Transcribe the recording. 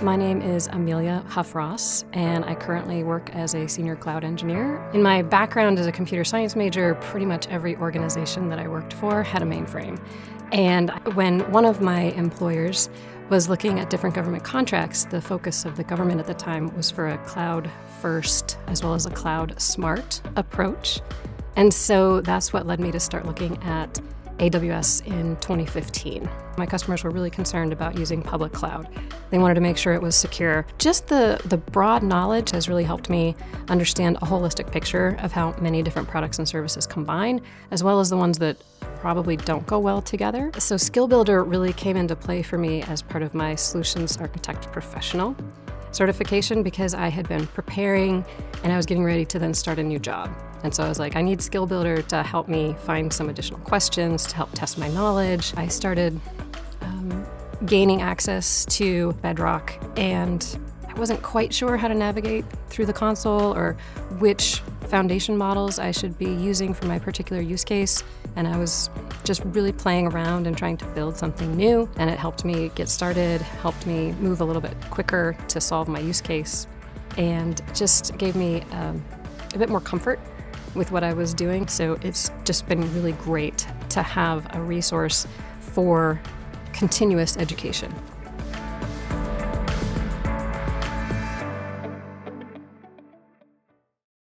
My name is Amelia Huff-Ross, and I currently work as a senior cloud engineer. In my background as a computer science major, pretty much every organization that I worked for had a mainframe. And when one of my employers was looking at different government contracts, the focus of the government at the time was for a cloud-first as well as a cloud-smart approach. And so that's what led me to start looking at AWS in 2015. My customers were really concerned about using public cloud. They wanted to make sure it was secure. Just the broad knowledge has really helped me understand a holistic picture of how many different products and services combine, as well as the ones that probably don't go well together. So Skill Builder really came into play for me as part of my Solutions Architect Professional certification, because I had been preparing and I was getting ready to then start a new job. And so I was like, I need Skill Builder to help me find some additional questions, to help test my knowledge. I started gaining access to Bedrock, and I wasn't quite sure how to navigate through the console or which foundation models I should be using for my particular use case. And I was just really playing around and trying to build something new. And it helped me get started, helped me move a little bit quicker to solve my use case, and just gave me a bit more comfort with what I was doing. So it's just been really great to have a resource for continuous education.